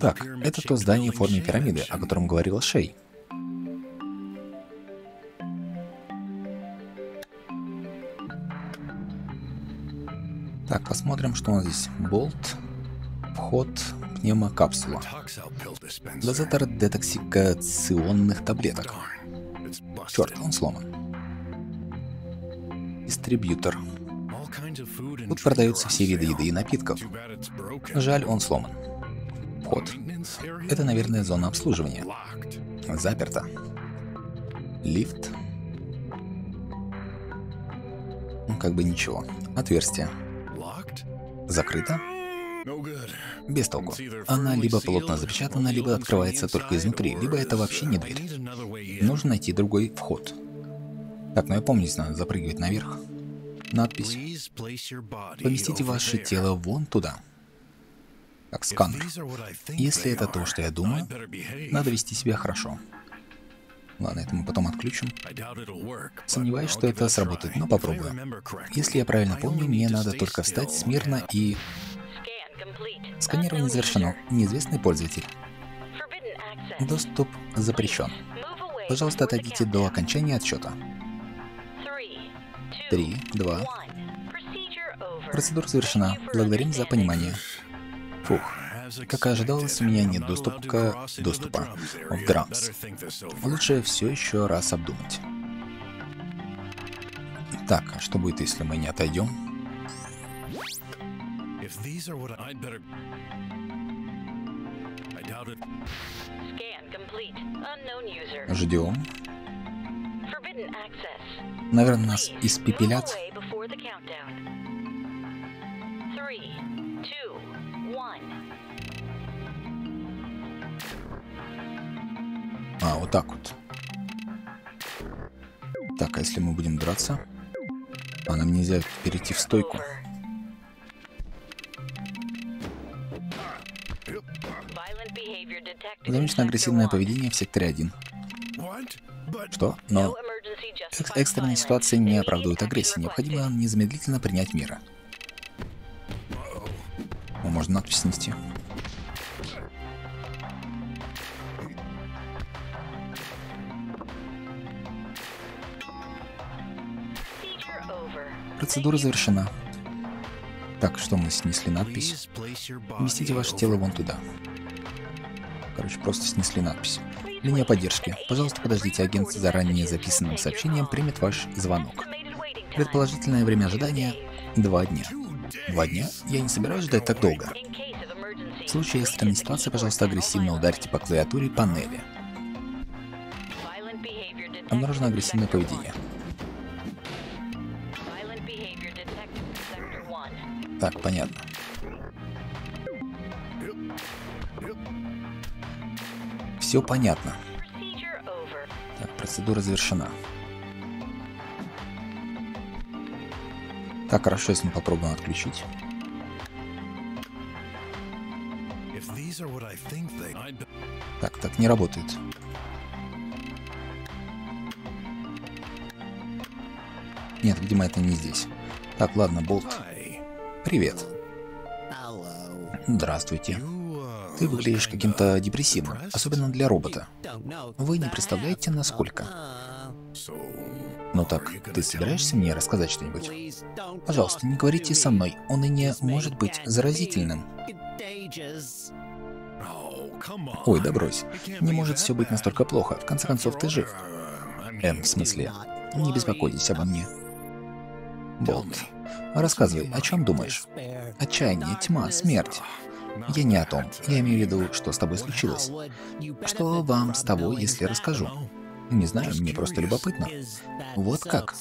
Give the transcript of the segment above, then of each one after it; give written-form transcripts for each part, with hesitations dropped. Так, это то здание в форме пирамиды, о котором говорил Шей. Так, посмотрим, что у нас здесь. Болт, вход, пневмокапсула. Дозатор детоксикационных таблеток. Черт, он сломан. Дистрибьютор. Тут продаются все виды еды и напитков. Жаль, он сломан. Вход. Это, наверное, зона обслуживания. Заперто. Лифт. Как бы ничего. Отверстие. Закрыто. Без толку. Она либо плотно запечатана, либо открывается только изнутри, либо это вообще не дверь. Нужно найти другой вход. Так, ну я помню, здесь надо запрыгивать наверх. Надпись. Поместите ваше тело вон туда. Так, сканер. Если это то, что я думаю, надо вести себя хорошо. Ладно, это мы потом отключим. Сомневаюсь, что это сработает, но попробуем. Если я правильно помню, мне надо только встать смирно и... Сканирование завершено. Неизвестный пользователь. Доступ запрещен. Пожалуйста, отойдите до окончания отсчета. 3, 2. Процедура завершена. Благодарим за понимание. Фух. Как и ожидалось, у меня нет доступа в Драмс. Лучше все еще раз обдумать. Так, а что будет, если мы не отойдем? Ждем. Наверное, нас испепелят. 3, 2, 1. А, вот так вот. Так, а если мы будем драться? А, нам нельзя перейти в стойку. Замечено агрессивное поведение в секторе 1. Что? Но экстренные ситуации не оправдывают агрессии. Необходимо незамедлительно принять меры. О, можно надпись снести. Процедура завершена. Так, что мы снесли надпись? Поместите ваше тело вон туда. Короче, просто снесли надпись. Линия поддержки. Пожалуйста, подождите, агент с заранее записанным сообщением примет ваш звонок. Предположительное время ожидания — 2 дня. 2 дня? Я не собираюсь ждать так долго. В случае экстренной ситуации, пожалуйста, агрессивно ударьте по клавиатуре панели. Обнаружено агрессивное поведение. Так, понятно. Все понятно. Так, процедура завершена. Так, хорошо, если мы попробуем отключить. Так, так не работает. Нет, видимо, это не здесь. Так, ладно, болт. Привет. Здравствуйте. Ты выглядишь каким-то депрессивным, особенно для робота. Вы не представляете, насколько. Ну так, ты собираешься мне рассказать что-нибудь? Пожалуйста, не говорите со мной, он и не может быть заразительным. Ой, да брось. Не может все быть настолько плохо, в конце концов ты жив. В смысле, не беспокойтесь обо мне. Болт. Рассказывай, о чем думаешь? Отчаяние, тьма, смерть. Я не о том. Я имею в виду, что с тобой случилось. Что вам с тобой, если расскажу? Не знаю, мне просто любопытно. Вот как.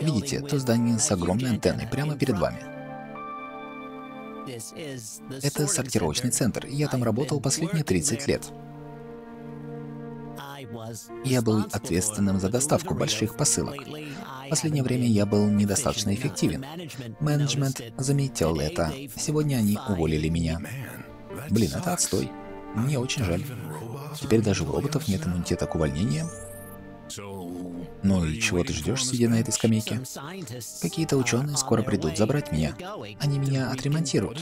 Видите, то здание с огромной антенной прямо перед вами. Это сортировочный центр. Я там работал последние 30 лет. Я был ответственным за доставку больших посылок. В последнее время я был недостаточно эффективен. Менеджмент заметил это. Сегодня они уволили меня. Блин, это отстой. Мне очень жаль. Теперь даже у роботов нет иммунитета к увольнениям. Ну и чего ты ждешь, сидя на этой скамейке? Какие-то ученые скоро придут забрать меня. Они меня отремонтируют.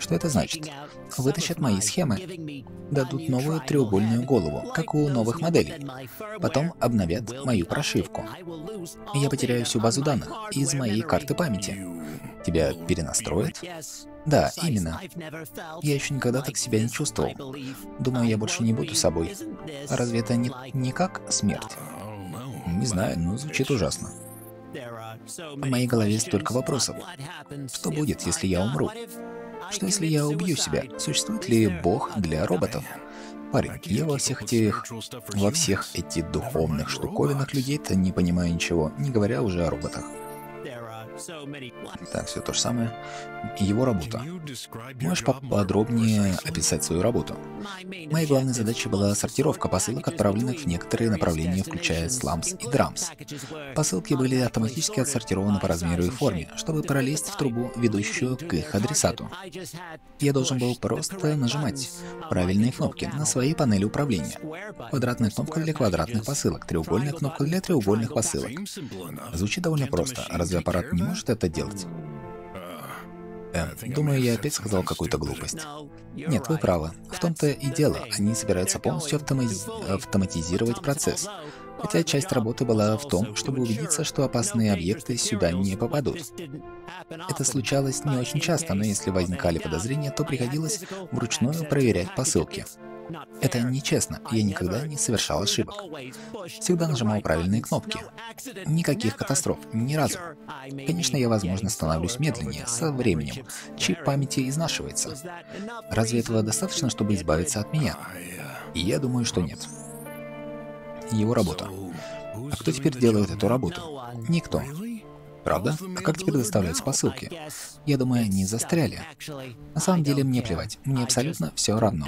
Что это значит? Вытащат мои схемы. Дадут новую треугольную голову, как у новых моделей. Потом обновят мою прошивку. Я потеряю всю базу данных из моей карты памяти. Тебя перенастроят? Да, именно. Я еще никогда так себя не чувствовал. Думаю, я больше не буду собой. Разве это не как смерть? Не знаю, но звучит ужасно. В моей голове столько вопросов. Что будет, если я умру? Что, если я убью себя? Существует ли Бог для роботов? Парень, я во всех этих духовных штуковинах людей-то не понимаю ничего, не говоря уже о роботах. Так, все то же самое. Его работа. Можешь подробнее описать свою работу? Моей главной задачей была сортировка посылок, отправленных в некоторые направления, включая Сламс и Драмс. Посылки были автоматически отсортированы по размеру и форме, чтобы пролезть в трубу, ведущую к их адресату. Я должен был просто нажимать правильные кнопки на своей панели управления. Квадратная кнопка для квадратных посылок, треугольная кнопка для треугольных посылок. Звучит довольно просто. Разве аппарат не может это делать? Думаю, я опять сказал какую-то глупость. Нет, вы правы. В том-то и дело, они собираются полностью автоматизировать процесс. Хотя часть работы была в том, чтобы убедиться, что опасные объекты сюда не попадут. Это случалось не очень часто, но если возникали подозрения, то приходилось вручную проверять посылки. Это нечестно, я никогда не совершал ошибок. Всегда нажимал правильные кнопки. Никаких катастроф, ни разу. Конечно, я, возможно, становлюсь медленнее со временем. Чип памяти изнашивается. Разве этого достаточно, чтобы избавиться от меня? Я думаю, что нет. Его работа. А кто теперь делает эту работу? Никто. Правда? А как теперь доставляются посылки? Я думаю, они застряли. На самом деле, мне плевать. Мне абсолютно все равно.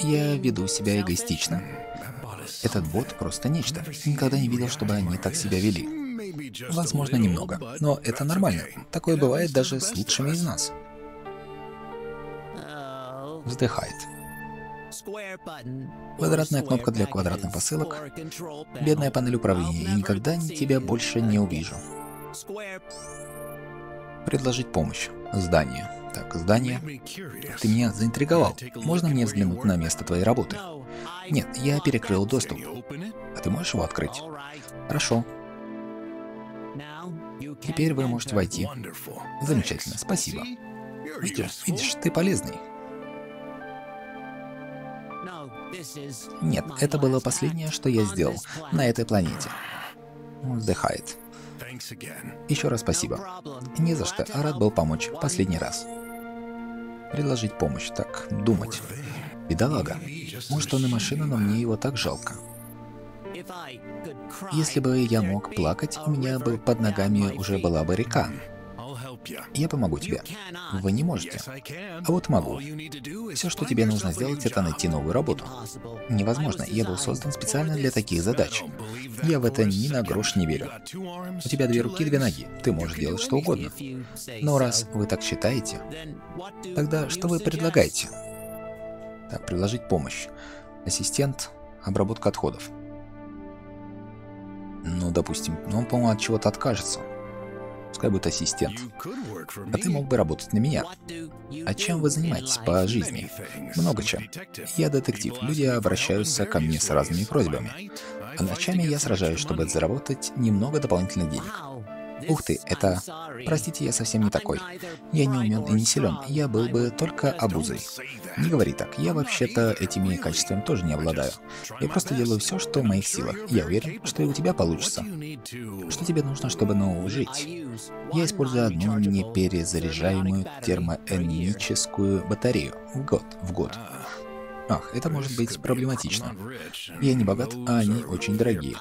Я веду себя эгоистично. Этот бот просто нечто. Никогда не видел, чтобы они так себя вели. Возможно, немного. Но это нормально. Такое бывает даже с лучшими из нас. Вздыхает. Квадратная кнопка для квадратных посылок. Бедная панель управления. Я никогда тебя больше не увижу. Предложить помощь. Здание. Так, здание. Ты меня заинтриговал. Можно мне взглянуть на место твоей работы? Нет, я перекрыл доступ. А ты можешь его открыть? Хорошо. Теперь вы можете войти. Замечательно, спасибо. Видишь, ты полезный. Нет, это было последнее, что я сделал на этой планете. Вздыхает. Еще раз спасибо. Не за что, рад был помочь. Последний раз. Предложить помощь. Так, думать. Бедолага. Может, он и машина, но мне его так жалко. Если бы я мог плакать, у меня бы под ногами уже была бы река. Я помогу тебе. Вы не можете. А вот могу. Все, что тебе нужно сделать, это найти новую работу. Невозможно. Я был создан специально для таких задач. Я в это ни на грош не верю. У тебя 2 руки, 2 ноги. Ты можешь делать что угодно. Но раз вы так считаете, тогда что вы предлагаете? Так, предложить помощь. Ассистент, обработка отходов. Ну, допустим, он, по-моему, от чего-то откажется. Пускай будет ассистент. А ты мог бы работать на меня. А чем вы занимаетесь по жизни? Много чем. Я детектив. Люди обращаются ко мне с разными просьбами. А ночами я сражаюсь, чтобы заработать немного дополнительных денег. Ух ты, это... Простите, я совсем не такой. Я не умен и не силен. Я был бы только обузой. Не говори так. Я вообще-то этими качествами тоже не обладаю. Я просто делаю все, что в моих силах. Я уверен, что и у тебя получится. Что тебе нужно, чтобы нового жить? Я использую одну неперезаряжаемую термоэнергетическую батарею в год. Ах, это может быть проблематично. Я не богат, а они очень дорогие.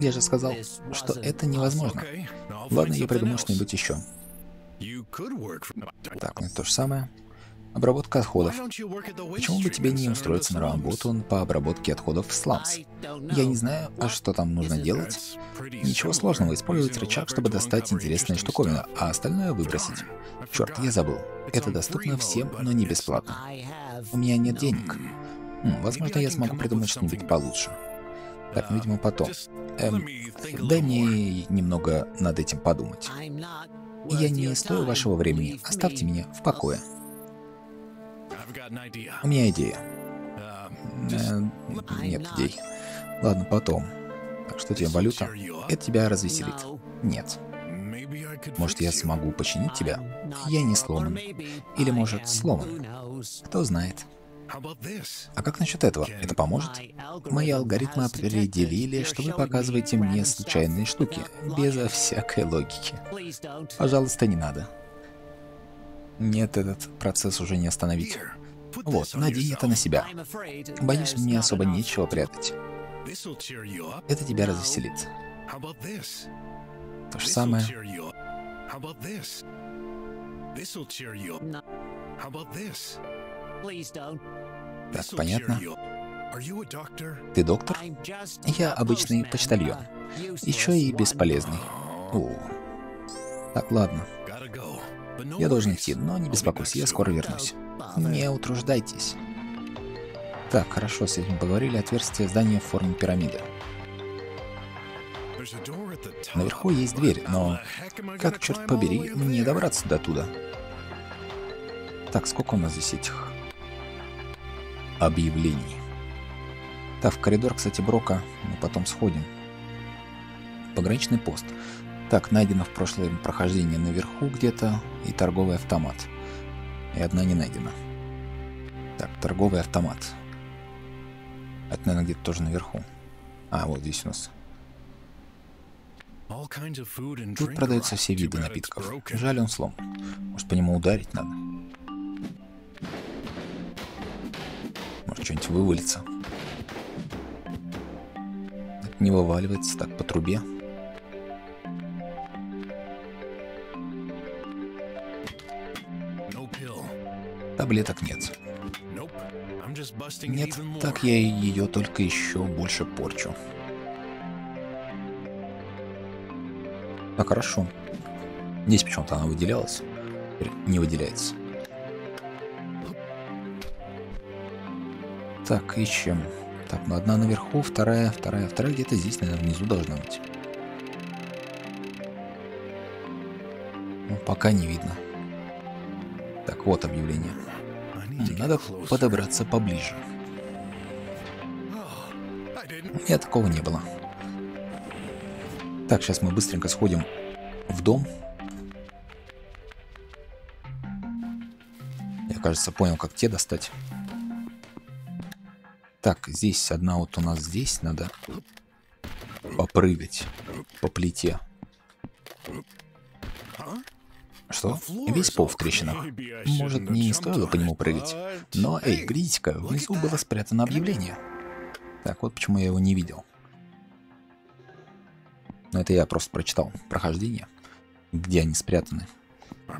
Я же сказал, что это невозможно. Ладно, я придумал что-нибудь еще. Так, ну, то же самое. Обработка отходов. Почему бы тебе не устроиться на работу по обработке отходов в Сламс? Я не знаю, а что там нужно делать? Ничего сложного, использовать рычаг, чтобы достать интересные штуковины, а остальное выбросить. Черт, я забыл. Это доступно всем, но не бесплатно. У меня нет денег. Возможно, я смогу придумать что-нибудь получше. Так, ну, видимо, потом. Дай мне немного над этим подумать. Я не стою вашего времени. Оставьте меня в покое. У меня идея. Нет идей. Ладно, потом. Так, что тебе, валюта? Это тебя развеселит. Нет. Может, я смогу починить тебя? Я не сломан. Или, может, сломан. Кто знает. А как насчет этого? Это поможет? Мои алгоритмы определили, что вы показываете мне случайные штуки, безо всякой логики. Пожалуйста, не надо. Нет, этот процесс уже не остановить. Вот, надень это на себя. Боюсь, мне особо нечего прятать. Это тебя развеселит. То же самое. Так, понятно. Ты доктор? Я обычный почтальон. Еще и бесполезный. О. Так, ладно. Я должен идти, но не беспокойся, я скоро вернусь. Не утруждайтесь. Так, хорошо, с этим поговорили. Отверстие здания в форме пирамиды. Наверху есть дверь, но как, черт побери, мне добраться до туда? Так, сколько у нас здесь этих объявлений? Так, в коридор, кстати, Брока, мы потом сходим. Пограничный пост. Так, найдено в прошлом прохождении наверху где-то и торговый автомат. И одна не найдена. Так, торговый автомат. Это, наверное, где-то тоже наверху. А, вот здесь у нас. Тут продаются все виды напитков. Жаль, он сломан. Может, по нему ударить надо? Может, что-нибудь вывалится? Это не вываливается, так, по трубе. Таблеток нет. Нет, так я ее только еще больше порчу. Так, хорошо. Здесь почему-то она выделялась. Не выделяется. Так, ищем. Так, ну одна наверху, вторая где-то здесь, наверное, внизу должна быть. Ну, пока не видно. Так, вот объявление. Надо подобраться поближе. У меня такого не было. Так, сейчас мы быстренько сходим в дом. Я, кажется, понял, как те достать. Так, здесь одна вот у нас здесь надо попрыгать по плите. Что? Весь пол в трещинах. Может, не стоило по нему прыгать. Но, эй, глядите-ка, внизу было спрятано объявление. Так, вот почему я его не видел. Но это я просто прочитал прохождение, где они спрятаны.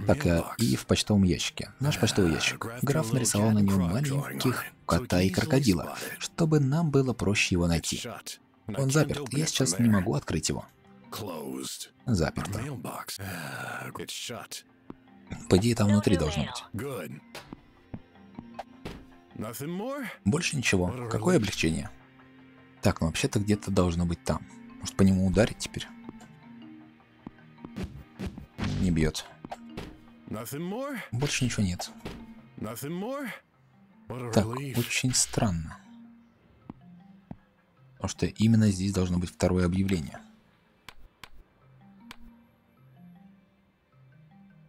Так, и в почтовом ящике. Наш почтовый ящик. Граф нарисовал на нем маленьких кота и крокодила, чтобы нам было проще его найти. Он заперт. Я сейчас не могу открыть его. Заперто. По идее, там внутри должно быть. Больше ничего. Какое облегчение. Так, ну вообще-то где-то должно быть там. Может, по нему ударить теперь? Не бьет. Больше ничего нет. Так, очень странно. Потому что именно здесь должно быть второе объявление.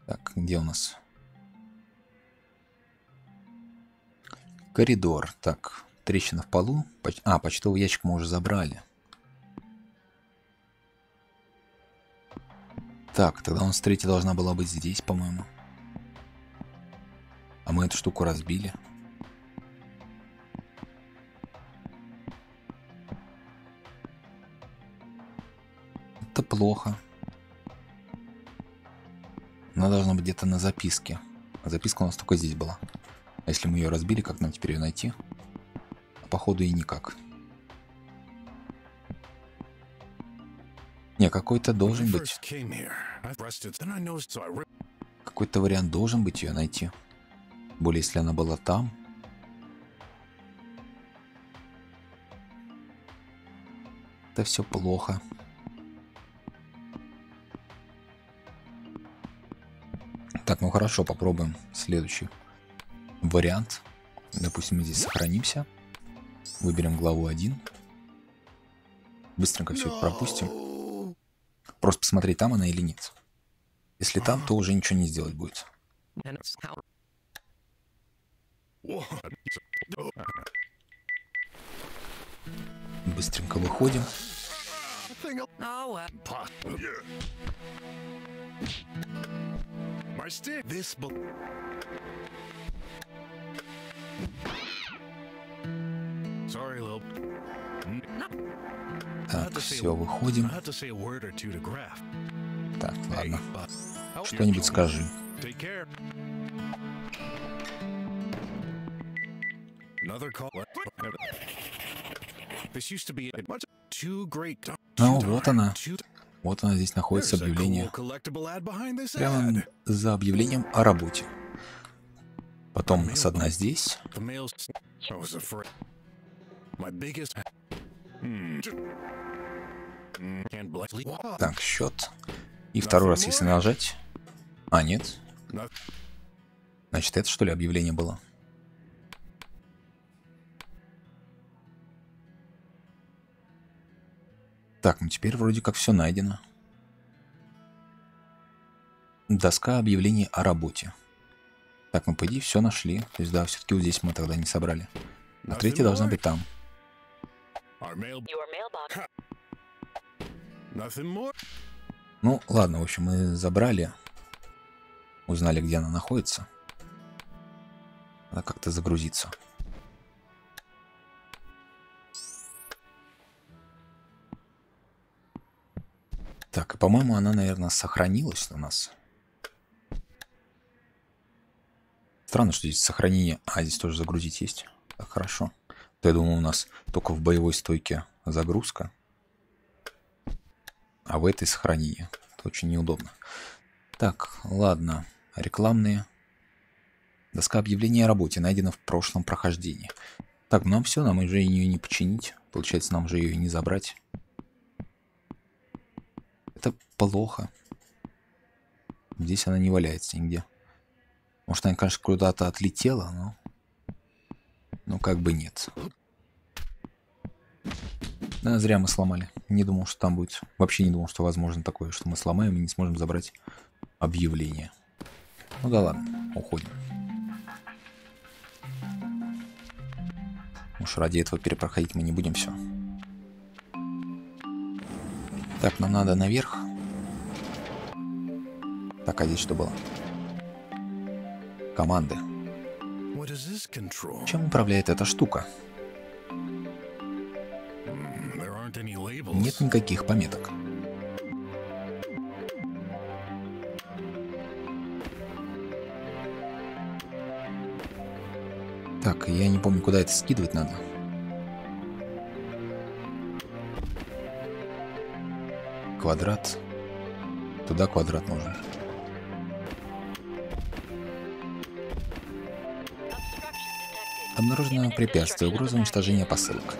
Так, где у нас? Коридор. Так, трещина в полу. А, почтовый ящик мы уже забрали. Так, тогда у нас третья должна была быть здесь, по-моему. А мы эту штуку разбили. Это плохо. Она должна быть где-то на записке. А записка у нас только здесь была. А если мы ее разбили, как нам теперь ее найти? А походу и никак. Не, какой-то должен быть. Какой-то вариант должен быть ее найти. Тем более, если она была там. Как-то все плохо. Так, ну хорошо, попробуем следующий вариант. Допустим, мы здесь сохранимся. Выберем главу 1. Быстренько все это пропустим. Просто посмотреть, там она или нет. Если там, то уже ничего не сделать будет. Быстренько выходим. Так, все, выходим. Так, ладно. Что-нибудь скажи. Ну, вот она. Вот она, здесь находится объявление. Прямо за объявлением о работе. Потом со дна здесь. Так, счет. И второй раз, если нажать... А, нет. Значит, это что ли объявление было? Так, ну теперь вроде как все найдено. Доска объявлений о работе. Так, мы по идее все нашли. То есть да, все-таки вот здесь мы тогда не собрали. А третья должна быть там. Ну ладно, в общем, мы забрали. Узнали, где она находится. Надо как-то загрузиться. Так, и по-моему, она, наверное, сохранилась у нас. Странно, что здесь сохранение... А, здесь тоже загрузить есть. Так, хорошо. Я думал, у нас только в боевой стойке загрузка. А в этой сохранение. Это очень неудобно. Так, ладно. Рекламные. Доска объявления о работе найдена в прошлом прохождении. Так, нам все, нам уже ее не починить. Получается, нам же ее не забрать. Это плохо. Здесь она не валяется нигде. Может, она, конечно, куда-то отлетела, но... Ну, как бы нет. Да, зря мы сломали. Не думал, что там будет. Вообще не думал, что возможно такое, что мы сломаем и не сможем забрать объявление. Ну да ладно, уходим. Уж ради этого перепроходить мы не будем все. Так, нам надо наверх. Так, а здесь что было? Команды. Чем управляет эта штука? Нет никаких пометок. Так, я не помню, куда это скидывать надо. Квадрат. Туда квадрат нужен. Обнаружено препятствие, угроза уничтожения посылок.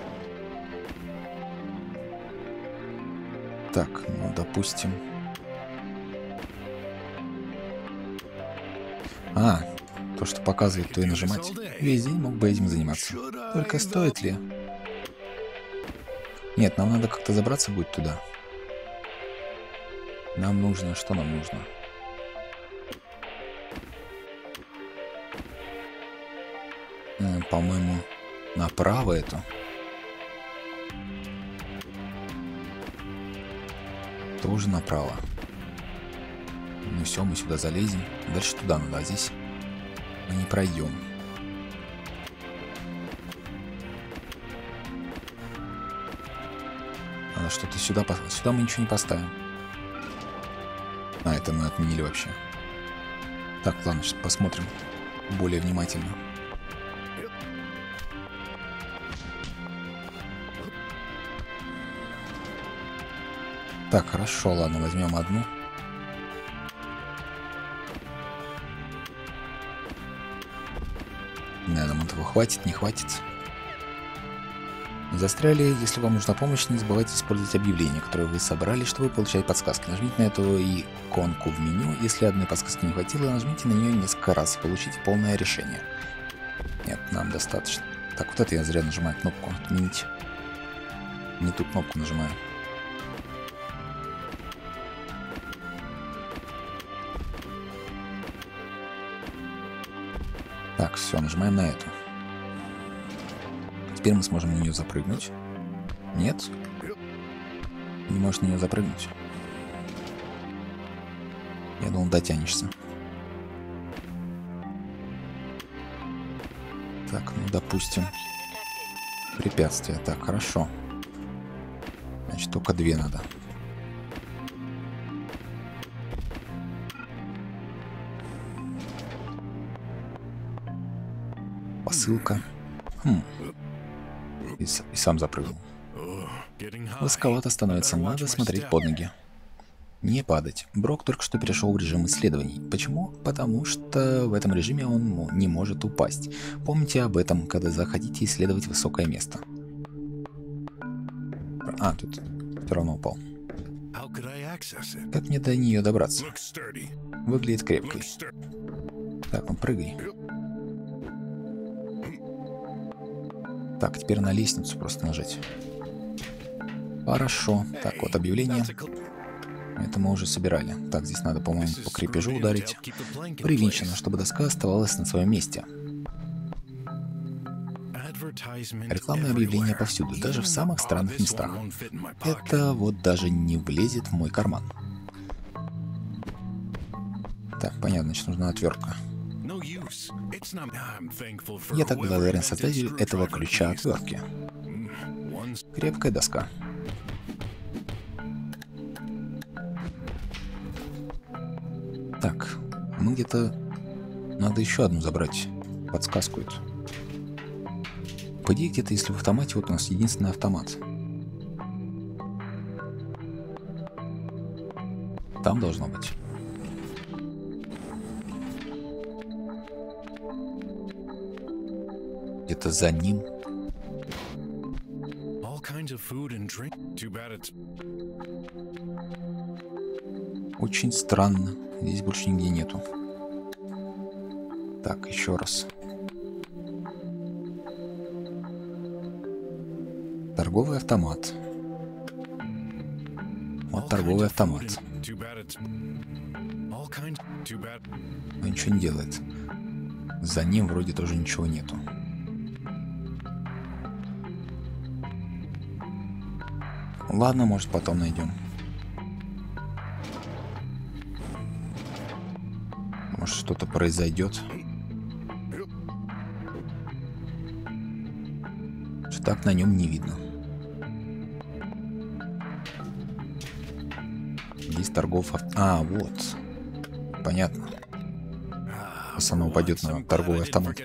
Так, ну допустим. А, то, что показывает, то и нажимать. Весь день мог бы этим заниматься. Только стоит ли? Нет, нам надо как-то забраться будет туда. Нам нужно... Что нам нужно? По-моему, направо это. Тоже направо. Ну все, мы сюда залезем. Дальше туда надо, а здесь мы не пройдем. Надо что-то сюда поставить. Сюда мы ничего не поставим. А, это мы отменили вообще. Так, ладно, сейчас посмотрим более внимательно. Так, хорошо, ладно, возьмем одну. Наверное, этого хватит, не хватит. Застряли? Если вам нужна помощь, не забывайте использовать объявление, которое вы собрали, чтобы получать подсказки. Нажмите на эту иконку в меню, если одной подсказки не хватило, нажмите на нее несколько раз и получите полное решение. Нет, нам достаточно. Так, вот это я зря нажимаю кнопку «Отменить». Не ту кнопку нажимаю. Так, все, нажимаем на эту. Теперь мы сможем на нее запрыгнуть. Нет? Не можешь на нее запрыгнуть. Я думал, дотянешься. Так, ну допустим. Препятствие. Так, хорошо. Значит, только две надо. Посылка. И сам запрыгнул. Высоковато становится, надо смотреть под ноги. Не падать. Брок только что перешел в режим исследований. Почему? Потому что в этом режиме он не может упасть. Помните об этом, когда захотите исследовать высокое место. А, тут все равно упал. Как мне до нее добраться? Выглядит крепкой. Так, ну прыгай. Так, теперь на лестницу просто нажать. Хорошо. Так, вот объявление. Это мы уже собирали. Так, здесь надо, по-моему, по крепежу ударить. Привинчено, чтобы доска оставалась на своем месте. Рекламное объявление повсюду, даже в самых странных местах. Это вот даже не влезет в мой карман. Так, понятно, значит, нужна отвертка. Я так благодарен создателю этого ключа отвертки. Крепкая доска. Так, мы где-то... Надо еще одну забрать. Подсказку эту. По идее, где-то, если в автомате, вот у нас единственный автомат. Там должно быть. Где-то за ним. Очень странно. Здесь больше нигде нету. Так, еще раз. Торговый автомат. Вот торговый автомат. Он ничего не делает. За ним вроде тоже ничего нету. Ладно, может, потом найдем. Может, что-то произойдет. Что так на нем не видно. Здесь торгов... А, вот. Понятно. Сейчас она упадет на торговый автомат.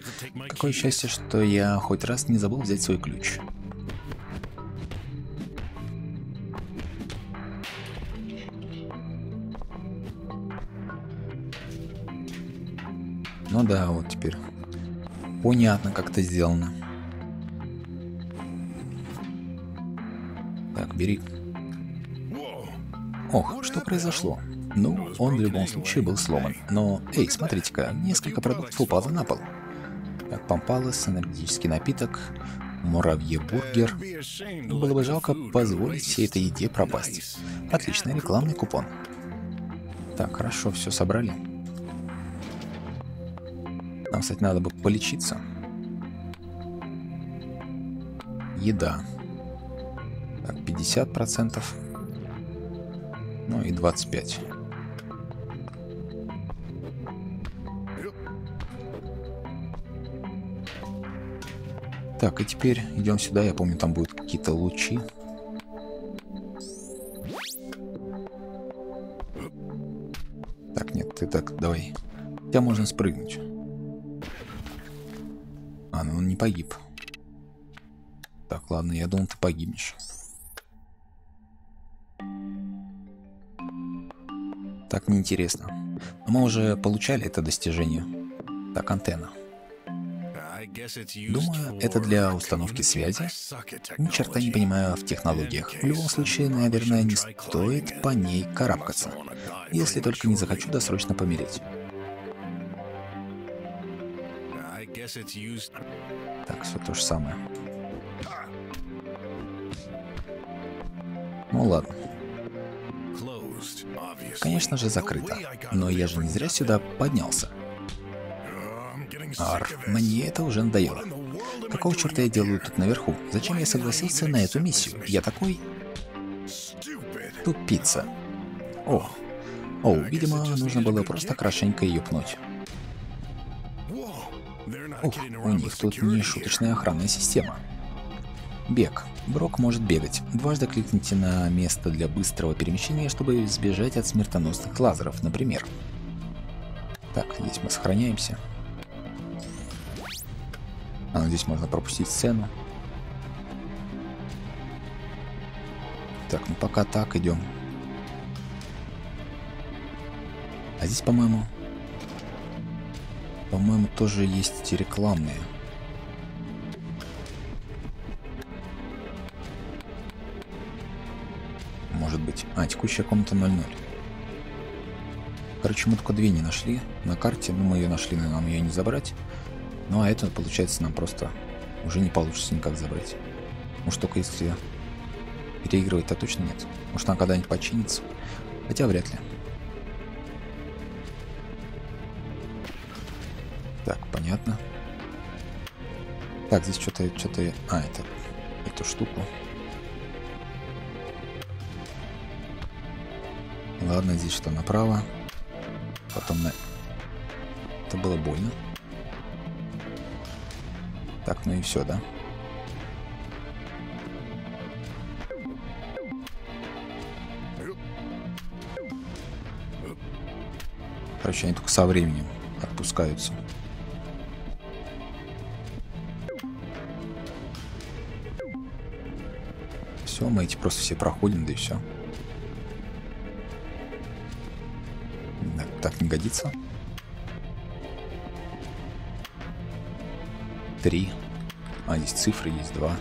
Какое счастье, что я хоть раз не забыл взять свой ключ. Ну да, вот теперь понятно, как это сделано. Так, бери. Ох, что произошло? Ну, он в любом случае был сломан. Но, эй, смотрите-ка, несколько продуктов упало на пол. Так, пампалос, энергетический напиток, муравьебургер. Было бы жалко позволить всей этой еде пропасть. Отлично, рекламный купон. Так, хорошо, все собрали. Нам, кстати, надо бы полечиться. Еда. Так, 50%. Ну и 25. Так, и теперь идем сюда. Я помню, там будут какие-то лучи. Так, нет, ты так, давай. Тебя можно спрыгнуть. А, ну он не погиб. Так, ладно, я думал, ты погибнешь. Так, неинтересно. Но мы уже получали это достижение. Так, антенна. Думаю, это для установки связи. Ни черта не понимаю в технологиях. В любом случае, наверное, не стоит по ней карабкаться. Если только не захочу досрочно помереть. Так, все то же самое. Ну ладно. Конечно же, закрыто. Но я же не зря сюда поднялся. Мне это уже надоело. Какого черта я делаю тут наверху? Зачем я согласился на эту миссию? Я такой... тупица. О, видимо, нужно было просто хорошенько ее пнуть. Ух, у них тут не шуточная охранная система. Бег. Брок может бегать. Дважды кликните на место для быстрого перемещения, чтобы сбежать от смертоносных лазеров, например. Так, здесь мы сохраняемся. Здесь можно пропустить сцену. Так, ну пока так идем. А здесь, по-моему, тоже есть рекламные. Может быть. Текущая комната 00. Короче, мы только две не нашли на карте. Ну, мы ее нашли, но нам ее не забрать. Ну, а это, получается, нам просто уже не получится никак забрать. Может, только если переигрывать-то точно нет. Может, она когда-нибудь починится. Хотя вряд ли. Так, понятно. Так, здесь что-то... это... эту штуку. Ладно, здесь что, направо. Потом на... Это было больно. Так, ну и все, да? Короче, они только со временем отпускаются. Все, мы эти просто все проходим, да и все. Так не годится. 3. Здесь цифры есть 2.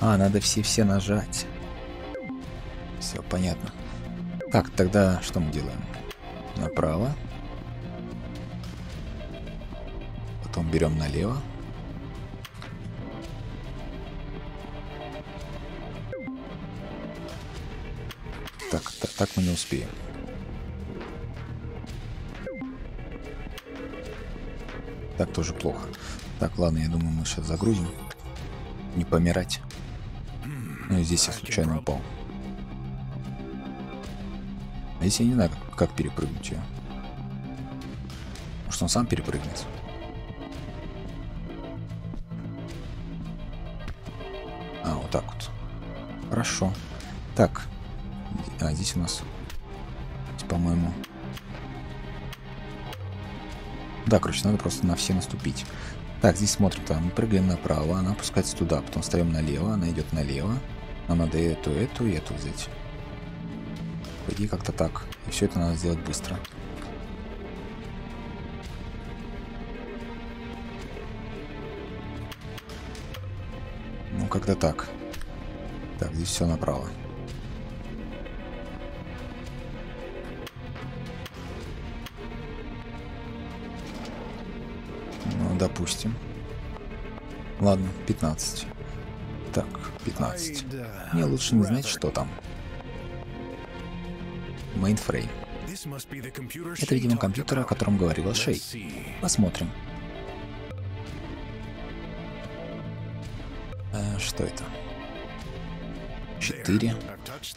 Надо все нажать. Все, понятно. Так, тогда что мы делаем? Направо. Потом берем налево. Так мы не успеем. Так тоже плохо. Так, ладно, я думаю, мы сейчас загрузим. Не помирать. Ну и здесь я случайно упал. А здесь я не знаю, как перепрыгнуть ее. Может, он сам перепрыгнет? Вот так вот. Хорошо. Так. Здесь у нас... Здесь, по-моему... Да, короче, надо просто на все наступить. Так, здесь смотрим, там мы прыгаем направо, она опускается туда, потом встаем налево, она идет налево. Нам надо эту и эту взять. По идее, как-то так. И все это надо сделать быстро. Ну, как-то так. Так, здесь все направо. Допустим. Ладно, 15. Так, 15. Мне лучше не знать, что там. Мейнфрейм. Это, видимо, компьютер, о котором говорила Шей. Посмотрим. Что это? 4.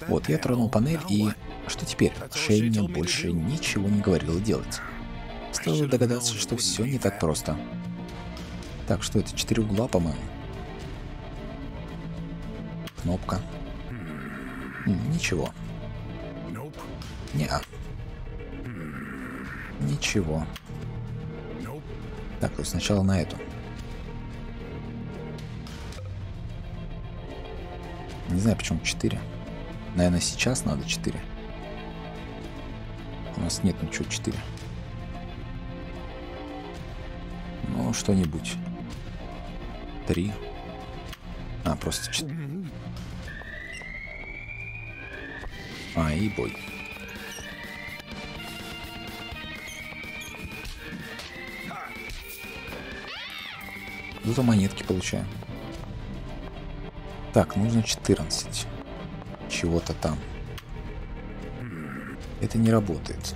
Вот, я тронул панель, и... Что теперь? Шей мне больше ничего не говорила делать. Стоило догадаться, что все не так просто. Так, что это? 4 угла, по-моему. Кнопка. Ничего. Неа. Ничего. Так, то есть сначала на эту. Не знаю, почему 4. Наверное, сейчас надо 4. У нас нет ничего 4. Ну, что-нибудь. 3. А, просто 4. А, и бой. Зато монетки получаем. Так, нужно 14. Чего-то там. Это не работает.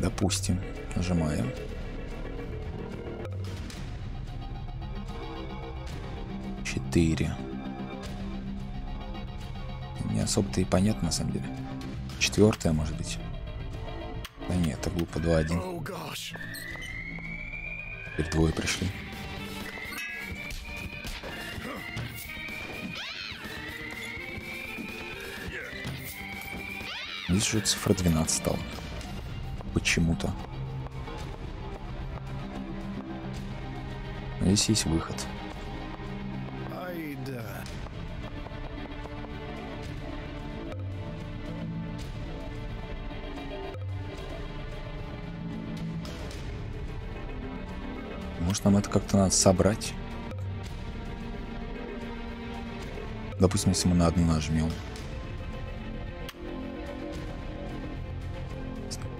Допустим. Нажимаем. Не особо-то и понятно, на самом деле. 4-я, может быть. Да нет, это глупо. 2-1. Теперь двое пришли. Здесь уже цифра 12 стала. Почему-то. Здесь есть выход. Может, нам это как-то надо собрать? Допустим, если мы на одну нажмем.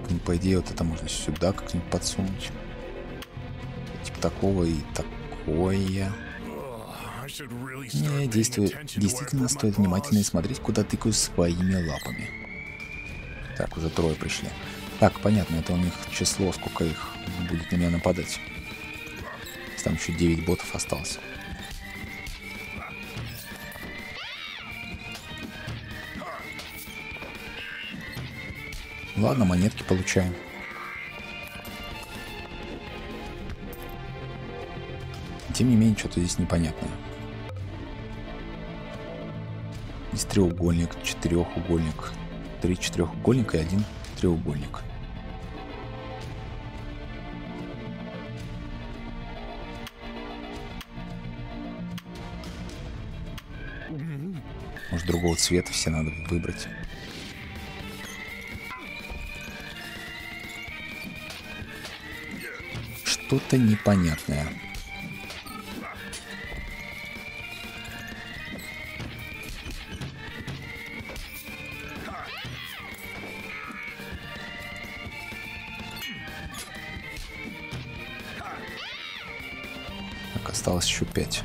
Ну, по идее, вот это можно сюда как-нибудь подсунуть. Типа такого и такое. Не, действительно стоит внимательно смотреть, куда тыкаю своими лапами. Так, уже трое пришли. Так, понятно, это у них число, сколько их будет на меня нападать. Там еще 9 ботов осталось. Ладно, монетки получаем. Тем не менее, что-то здесь непонятное. Здесь треугольник, четырехугольник. 3 четырехугольника и 1 треугольник. Может, другого цвета все надо выбрать. Что-то непонятное. Так, осталось еще 5.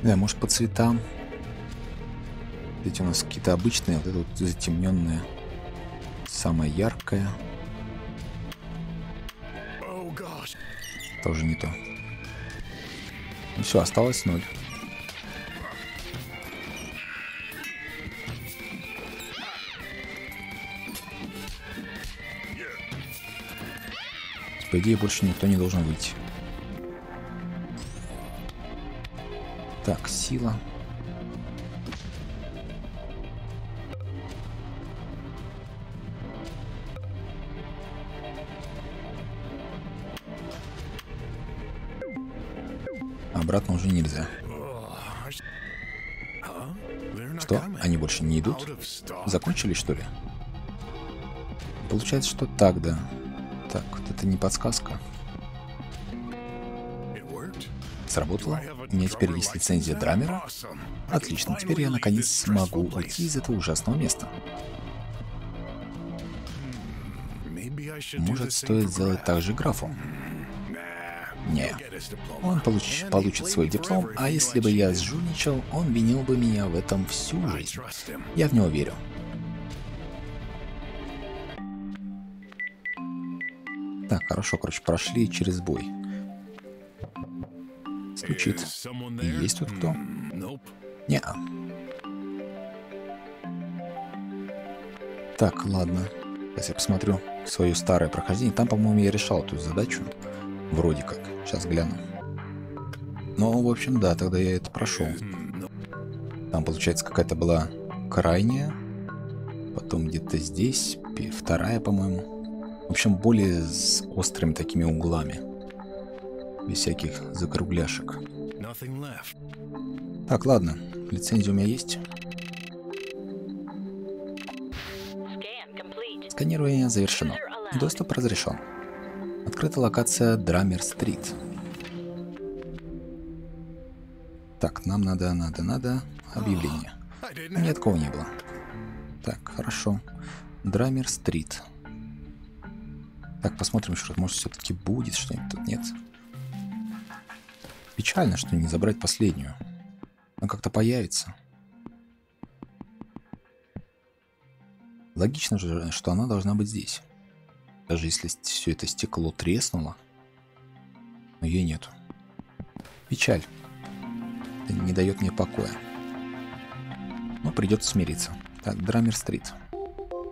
Да, может, по цветам. Эти у нас какие-то обычные, вот это вот затемненное. Самое яркое. Тоже не то. Ну все, осталось 0. По идее, больше никто не должен выйти. Так, сила. Обратно уже нельзя. Что? Они больше не идут? Закончили, что ли? Получается, что так, да. Так, вот это не подсказка. Сработало. У меня теперь есть лицензия Драмера. Отлично, теперь я наконец смогу уйти из этого ужасного места. Может, стоит сделать так же графу? Не. Он получит свой диплом, а если бы я сжульничал, он винил бы меня в этом всю жизнь. Я в него верю. Так, хорошо, короче, прошли через бой. Стучит. Есть тут кто? Не-а. Так, ладно. Сейчас я посмотрю свое старое прохождение. Там, по-моему, я решал эту задачу. Вроде как. Сейчас гляну. Ну, в общем, да, тогда я это прошел. Там, получается, какая-то была крайняя. Потом где-то здесь. 2-я, по-моему. В общем, более с острыми такими углами. Без всяких закругляшек. Так, ладно. Лицензия у меня есть. Сканирование завершено. Доступ разрешен. Открыта локация Драмер Стрит. Так, нам надо объявление. Ни от кого не было. Так, хорошо. Драмер Стрит. Так, посмотрим, что может все-таки будет что-нибудь тут. Нет. Печально, что не забрать последнюю. Она как-то появится. Логично же, что она должна быть здесь. Даже если все это стекло треснуло, но ее нету. Печаль. Это не дает мне покоя. Но придется смириться. Так, Драмер Стрит.